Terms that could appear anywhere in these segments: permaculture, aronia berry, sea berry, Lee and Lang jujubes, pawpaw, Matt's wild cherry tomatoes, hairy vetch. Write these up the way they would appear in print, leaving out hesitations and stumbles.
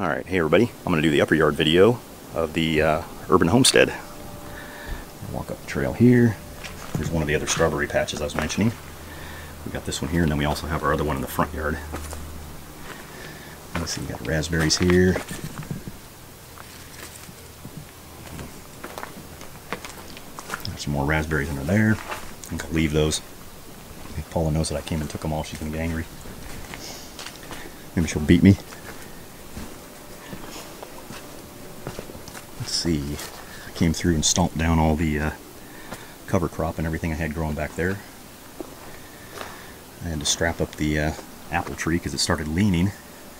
All right, hey everybody, I'm gonna do the upper yard video of the urban homestead. Walk up the trail here. Here's one of the other strawberry patches I was mentioning. We got this one here, and then we also have our other one in the front yard. Let's see, we got raspberries here. There's some more raspberries under there. I'm gonna leave those. If Paula knows that I came and took them all, she's gonna get angry. Maybe she'll beat me. Let's see, I came through and stomped down all the cover crop and everything I had growing back there. I had to strap up the apple tree because it started leaning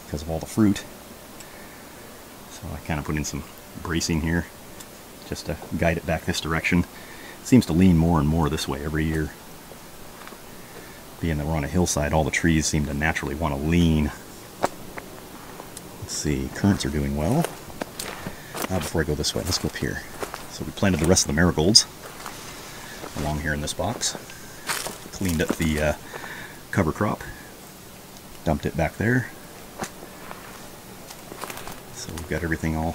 because of all the fruit. So I kind of put in some bracing here just to guide it back this direction. It seems to lean more and more this way every year. Being that we're on a hillside, all the trees seem to naturally want to lean. Let's see, currants are doing well. Before I go this way, let's go up here. So we planted the rest of the marigolds along here in this box. Cleaned up the cover crop. Dumped it back there. So we've got everything all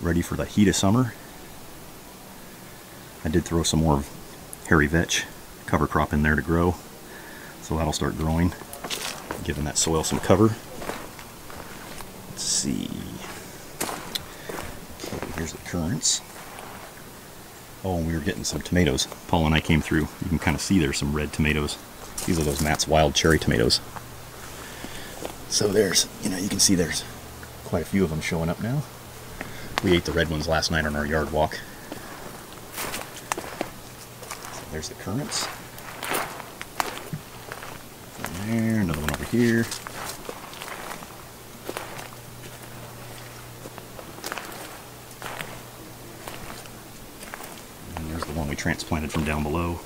ready for the heat of summer. I did throw some more hairy vetch cover crop in there to grow, so that'll start growing, giving that soil some cover. Let's see, okay, here's the currants. Oh, and we were getting some tomatoes. Paul and I came through. You can kind of see there's some red tomatoes. These are those Matt's wild cherry tomatoes. So there's, you know, you can see there's quite a few of them showing up now. We ate the red ones last night on our yard walk. There's the currants. There, another one over here. And there's the one we transplanted from down below.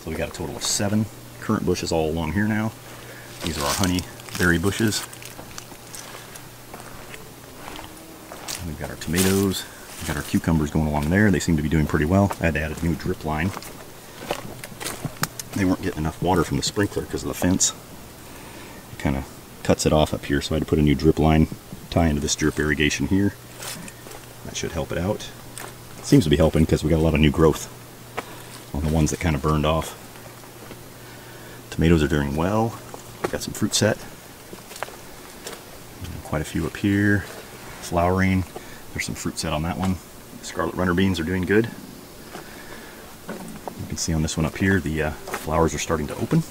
So we got a total of 7 currant bushes all along here now. These are our honey berry bushes. And we've got our tomatoes. We've got our cucumbers going along there. They seem to be doing pretty well. I had to add a new drip line. They weren't getting enough water from the sprinkler because of the fence. It kind of cuts it off up here, so I had to put a new drip line, tie into this drip irrigation here. That should help it out. It seems to be helping because we got a lot of new growth on the ones that kind of burned off. Tomatoes are doing well. We've got some fruit set. Quite a few up here. Flowering. There's some fruit set on that one. The scarlet runner beans are doing good. You can see on this one up here, the flowers are starting to open.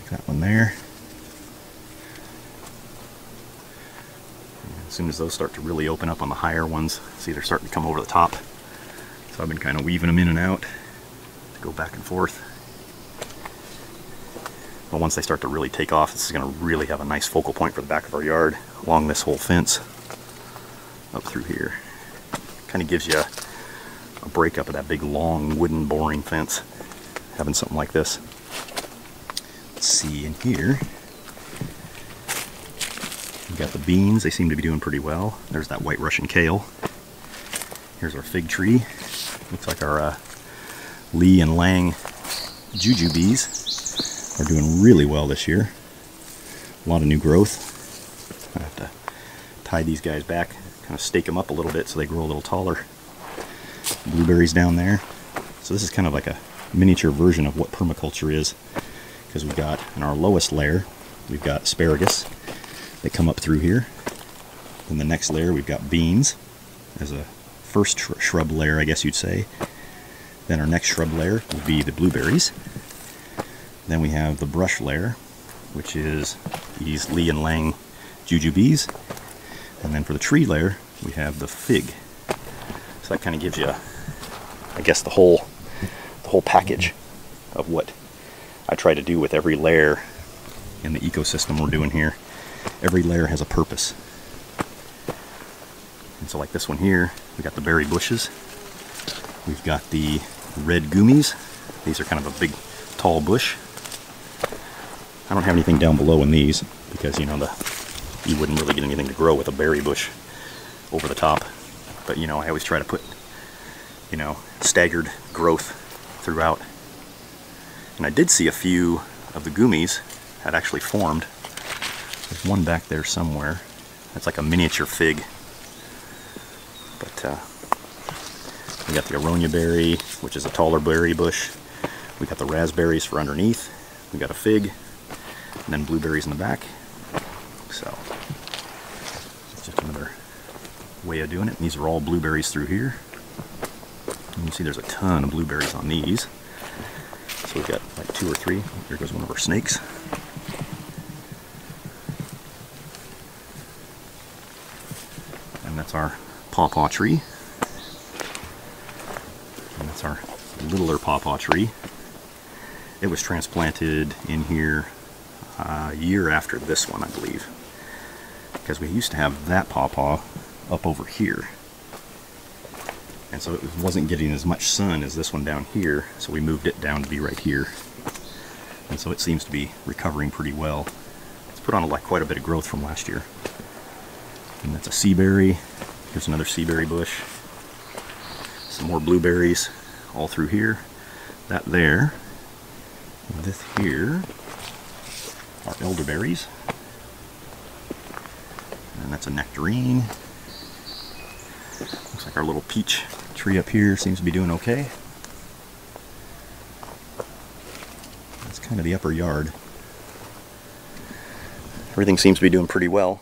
Like that one there. And as soon as those start to really open up on the higher ones, see they're starting to come over the top. So I've been kind of weaving them in and out to go back and forth. But once they start to really take off, this is going to really have a nice focal point for the back of our yard along this whole fence. Up through here. Kind of gives you a breakup of that big long wooden boring fence, having something like this. Let's see in here. We've got the beans, they seem to be doing pretty well. There's that white Russian kale. Here's our fig tree. Looks like our Lee and Lang jujubes are doing really well this year. A lot of new growth. I have to tie these guys back. Kind of stake them up a little bit so they grow a little taller. Blueberries down there. So this is kind of like a miniature version of what permaculture is, because we've got in our lowest layer we've got asparagus that come up through here. Then the next layer we've got beans as a first shrub layer, I guess you'd say. Then our next shrub layer would be the blueberries. Then we have the brush layer, which is these Lee and Lang jujubes. And then for the tree layer, we have the fig. So that kind of gives you, I guess, the whole package of what I try to do with every layer in the ecosystem we're doing here. Every layer has a purpose. And so like this one here, we got the berry bushes. We've got the red gummies. These are kind of a big, tall bush. I don't have anything down below in these because, you know, you wouldn't really get anything to grow with a berry bush over the top. But, you know, I always try to put, you know, staggered growth throughout. And I did see a few of the gummies had actually formed There's one back there somewhere. That's like a miniature fig. But we got the aronia berry, which is a taller berry bush. We got the raspberries for underneath. We got a fig, and then blueberries in the back. So it's just another way of doing it. And these are all blueberries through here. You can see there's a ton of blueberries on these. So we've got like 2 or 3. Here goes one of our snakes. And that's our pawpaw tree. And that's our littler pawpaw tree. It was transplanted in here a year after this one, I believe, because we used to have that pawpaw up over here, and so it wasn't getting as much sun as this one down here, so we moved it down to be right here, and so it seems to be recovering pretty well. It's put on like quite a bit of growth from last year. And that's a sea berry. Here's another sea berry bush. Some more blueberries all through here. That there. And this here are elderberries. And that's a nectarine. Looks like our little peach tree up here seems to be doing okay. That's kind of the upper yard. Everything seems to be doing pretty well.